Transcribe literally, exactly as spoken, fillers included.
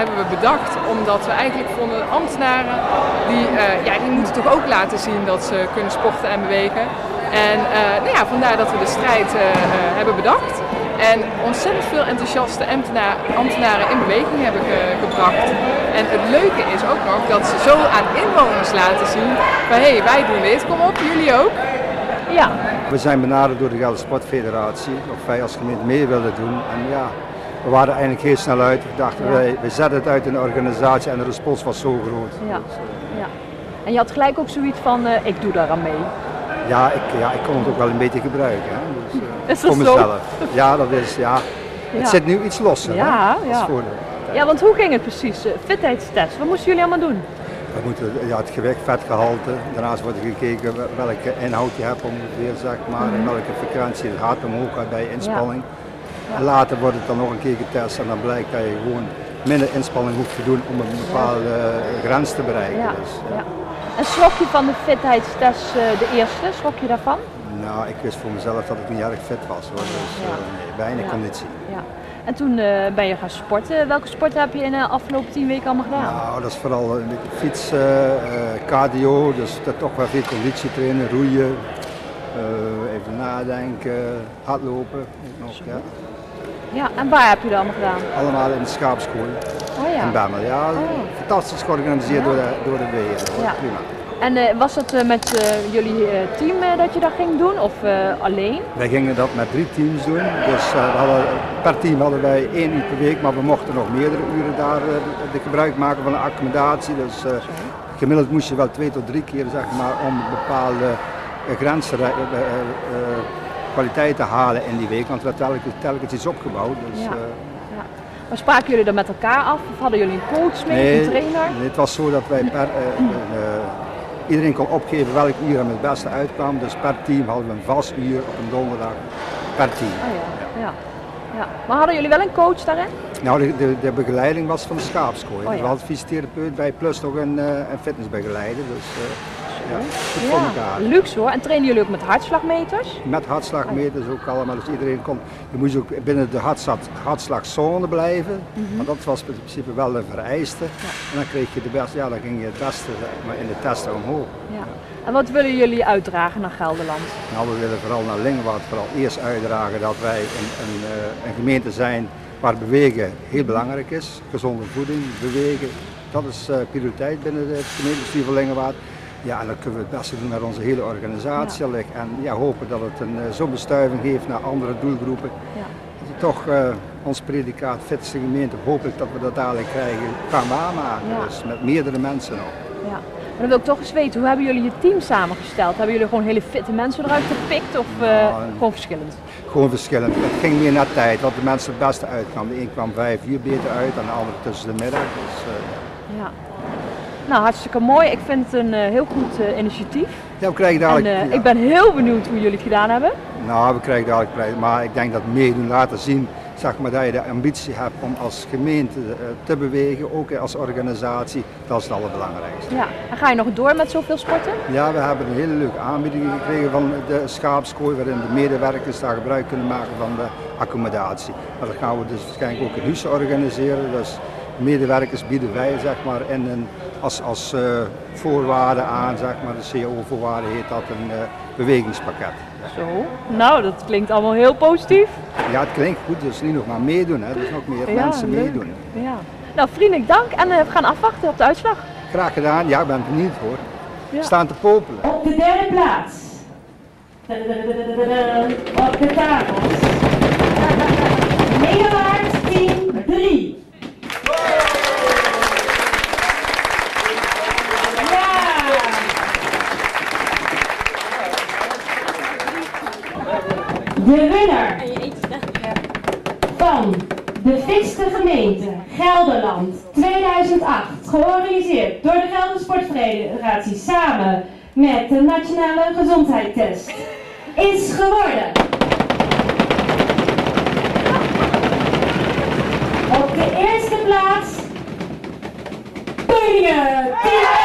hebben we bedacht omdat we eigenlijk vonden ambtenaren, die, uh, ja, die moeten toch ook laten zien dat ze kunnen sporten en bewegen. En uh, nou ja, vandaar dat we de strijd uh, hebben bedacht en ontzettend veel enthousiaste ambtena ambtenaren in beweging hebben ge gebracht. En het leuke is ook nog dat ze zo aan inwoners laten zien van hé, hey, wij doen dit, kom op, jullie ook. Ja. We zijn benaderd door de Gelderse Sport Federatie of wij als gemeente mee willen doen. En ja, we waren eigenlijk heel snel uit. We dachten, ja. wij, wij zetten het uit in de organisatie en de respons was zo groot. Ja. Dus, uh... ja. En je had gelijk ook zoiets van, uh, ik doe daar aan mee. Ja ik, ja, ik kon het ook wel een beetje gebruiken. Hè. Dus, uh, is dat voor mezelf. Zo? Ja, dat is, ja. ja. Het zit nu iets losser. Ja, hè? Ja. Voor, uh, ja, want hoe ging het precies? Uh, Fitheidstest, wat moesten jullie allemaal doen? We moeten, ja, het gewicht, vetgehalte, daarnaast wordt gekeken welke inhoud je hebt ongeveer, zeg maar, mm-hmm. en welke frequentie het hart omhoog gaat bij inspanning. Ja. Ja. Later wordt het dan nog een keer getest en dan blijkt dat je gewoon minder inspanning hoeft te doen om een bepaalde ja. grens te bereiken. Ja. Dus, ja. Ja. En schrok je van de fitheidstest, de eerste, schrok je daarvan? Nou, ik wist voor mezelf dat ik niet erg fit was hoor, dus ja. uh, weinig ja. conditie. Ja. En toen uh, ben je gaan sporten. Welke sporten heb je in de afgelopen tien weken allemaal gedaan? Nou, dat is vooral uh, fietsen, uh, cardio, dus dat toch wel veel conditie trainen, roeien, uh, even nadenken, hardlopen. Nog, ja. ja, en waar heb je dat allemaal gedaan? Allemaal in de schaapschool. Oh ja. In Bemmel, ja. Oh. Fantastisch georganiseerd ja. door de, door de beheerder. Ja. Prima. En uh, was dat uh, met uh, jullie uh, team uh, dat je dat ging doen of uh, alleen? Wij gingen dat met drie teams doen. Dus uh, we hadden, per team hadden wij één uur per week, maar we mochten nog meerdere uren daar uh, de gebruik maken van de accommodatie. Dus uh, gemiddeld moest je wel twee tot drie keer zeg maar, om bepaalde uh, grenzen, uh, uh, uh, kwaliteit te halen in die week. Want we hebben telkens, telkens iets opgebouwd. Dus, ja. Uh, Maar spraken jullie dat met elkaar af of hadden jullie een coach mee, nee, een trainer? Nee, het was zo dat wij per, uh, uh, iedereen kon opgeven welk uur hem het beste uitkwam. Dus per team hadden we een vast uur op een donderdag per team. Oh ja. Ja. Ja. Maar hadden jullie wel een coach daarin? Nou, de, de, de begeleiding was van de schaapskooi. Oh ja. We hadden fysiotherapeut bij plus nog een, uh, een fitnessbegeleider. Dus, uh, Ja, ja, luxe hoor. En trainen jullie ook met hartslagmeters? Met hartslagmeters ook allemaal. Dus iedereen komt. Je moest ook binnen de hartslagzone blijven. Mm-hmm. Want dat was in principe wel een vereiste. Ja. En dan kreeg je de beste, ja, dan ging je het beste maar in de testen omhoog. Ja. Ja. En wat willen jullie uitdragen naar Gelderland? Nou, we willen vooral naar Lingewaard vooral eerst uitdragen dat wij een, een, een gemeente zijn waar bewegen heel belangrijk is. Gezonde voeding, bewegen, dat is uh, prioriteit binnen het gemeentebestuur van Lingewaard. Ja, en dat kunnen we het beste doen naar onze hele organisatie. Ja. En ja, hopen dat het een zo'n bestuiving geeft naar andere doelgroepen. Ja. Toch uh, ons predicaat Fitste Gemeente, hopelijk dat we dat dadelijk krijgen, gaan waarmaken. Ja. Dus met meerdere mensen ook. Ja. Maar dan wil ik toch eens weten, hoe hebben jullie je team samengesteld? Hebben jullie gewoon hele fitte mensen eruit gepikt of uh, nou, gewoon verschillend? Gewoon verschillend. Het ging meer naar tijd, wat de mensen het beste uitkwamen. De een kwam vijf uur beter uit en de ander tussen de middag. Dus, uh, ja. Nou, hartstikke mooi. Ik vind het een uh, heel goed uh, initiatief. Ja, we krijgen dadelijk, en, uh, ja. Ik ben heel benieuwd hoe jullie het gedaan hebben. Nou, we krijgen dadelijk prijs. Maar ik denk dat meedoen laten zien, zeg maar, dat je de ambitie hebt om als gemeente uh, te bewegen, ook als organisatie, dat is het allerbelangrijkste. Ja. En ga je nog door met zoveel sporten? Ja, we hebben een hele leuke aanbieding gekregen van de schaapskooi, waarin de medewerkers daar gebruik kunnen maken van de accommodatie. Maar dat gaan we dus waarschijnlijk ook in huis organiseren. Dus medewerkers bieden wij, zeg maar, in een... Als, als uh, voorwaarde aan, zeg maar, de C A O-voorwaarde heet dat een uh, bewegingspakket. Zo, ja. Nou dat klinkt allemaal heel positief. Ja, het klinkt goed, dus niet nog maar meedoen, hè. Dus nog meer ja, mensen leuk. meedoen. Ja. Nou, vriendelijk dank en uh, we gaan afwachten op de uitslag. Graag gedaan, ja, ik ben benieuwd hoor. Ja. We staan te popelen. Op de derde plaats, op de tafels, Nederwaard team drie. De winnaar van de Fitste Gemeente Gelderland tweeduizend acht, georganiseerd door de Gelderse Sport Federatie samen met de Nationale Gezondheidstest, is geworden. Op de eerste plaats, Koningin!